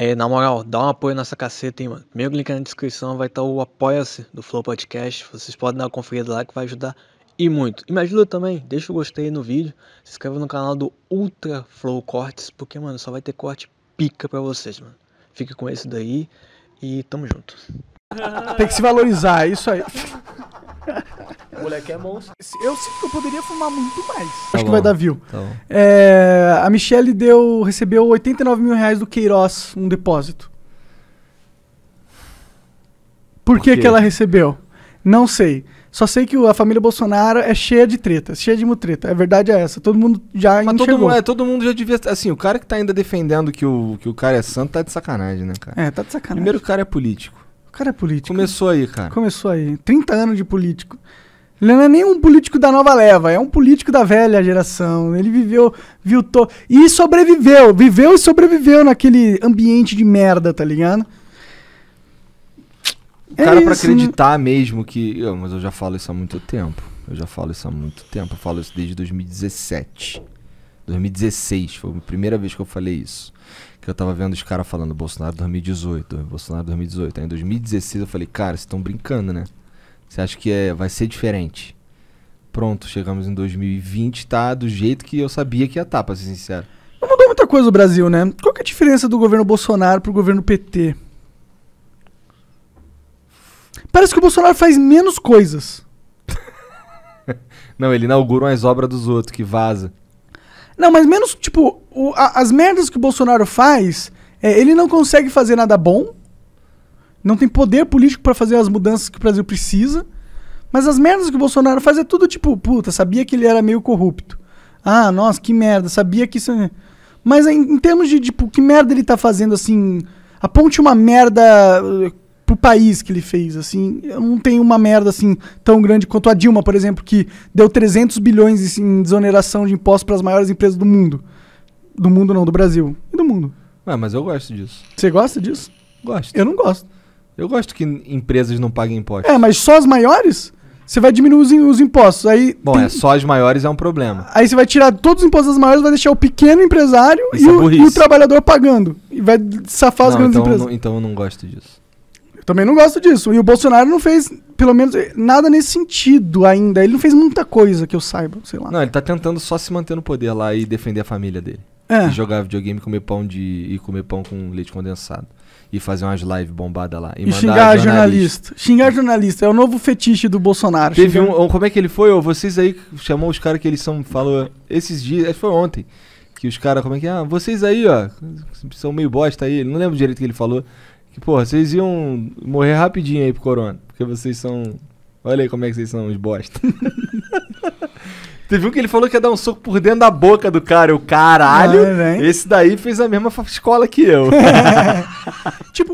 É, na moral, dá um apoio nessa caceta, hein, mano. Primeiro link na descrição vai estar o Apoia-se do Flow Podcast. Vocês podem dar uma conferida lá que vai ajudar e muito. E me ajuda também, deixa o gostei no vídeo. Se inscreve no canal do Ultra Flow Cortes, porque, mano, só vai ter corte pica pra vocês, mano. Fique com esse daí e tamo junto. Tem que se valorizar, é isso aí. O moleque é monstro. Eu sinto que eu poderia fumar muito mais. Acho que vai dar view. Tá é, a Michelle recebeu 89 mil reais do Queiroz, um depósito. Por que ela recebeu? Não sei. Só sei que a família Bolsonaro é cheia de treta, cheia de mutreta. A verdade é essa. Todo mundo já enxergou. Todo mundo já devia... Assim, o cara que tá ainda defendendo que o cara é santo tá de sacanagem, né, cara? É, tá de sacanagem. Primeiro o cara é político. O cara é político. Começou aí, cara. Começou aí. 30 anos de político. Ele não é nem um político da nova leva, é um político da velha geração. Ele viveu, viu todo. E sobreviveu. Viveu e sobreviveu naquele ambiente de merda, tá ligado? O cara, pra acreditar mesmo que. Mas eu já falo isso há muito tempo. Eu falo isso desde 2017. 2016 foi a primeira vez que eu falei isso. Que eu tava vendo os caras falando Bolsonaro 2018, Bolsonaro 2018. Aí em 2016 eu falei, cara, vocês estão brincando, né? Você acha que vai ser diferente? Pronto, chegamos em 2020, tá do jeito que eu sabia que ia estar, pra ser sincero. Não mudou muita coisa o Brasil, né? Qual que é a diferença do governo Bolsonaro pro governo PT? Parece que o Bolsonaro faz menos coisas. Não, ele inaugura as obras dos outros, que vaza. Não, mas menos, tipo, as merdas que o Bolsonaro faz, ele não consegue fazer nada bom. Não tem poder político pra fazer as mudanças que o Brasil precisa. Mas as merdas que o Bolsonaro faz é tudo tipo, puta, sabia que ele era meio corrupto. Ah, nossa, que merda, sabia que isso... Mas em termos de, tipo, que merda ele tá fazendo, assim... Aponte uma merda pro país que ele fez, assim... Eu não tenho uma merda, assim, tão grande quanto a Dilma, por exemplo, que deu 300 bilhões em desoneração de impostos pras maiores empresas do mundo. Do mundo não, do Brasil. E do mundo. Ah, mas eu gosto disso. Você gosta disso? Gosto. Eu não gosto. Eu gosto que empresas não paguem impostos. É, mas só as maiores? Você vai diminuir os impostos. Aí só as maiores é um problema. Aí você vai tirar todos os impostos das maiores, vai deixar o pequeno empresário e o trabalhador pagando. E vai safar as grandes empresas. Então eu não gosto disso. Eu também não gosto disso. E o Bolsonaro não fez, pelo menos, nada nesse sentido ainda. Ele não fez muita coisa que eu saiba, sei lá. Não, ele tá tentando só se manter no poder lá e defender a família dele. É. E jogar videogame e comer pão com leite condensado. E fazer umas lives bombadas lá. E xingar jornalista. Xingar jornalista. É o novo fetiche do Bolsonaro. Teve como é que ele foi? Vocês aí, chamou os caras que eles são, falou esses dias, foi ontem, que os caras, como é que é? Vocês aí, ó, são meio bosta aí. Não lembro direito o que ele falou. Que, porra, vocês iam morrer rapidinho aí pro corona. Porque vocês são... Olha aí como é que vocês são os bosta. Teve um que ele falou que ia dar um soco por dentro da boca do cara. Eu, caralho, esse daí fez a mesma escola que eu. Tipo...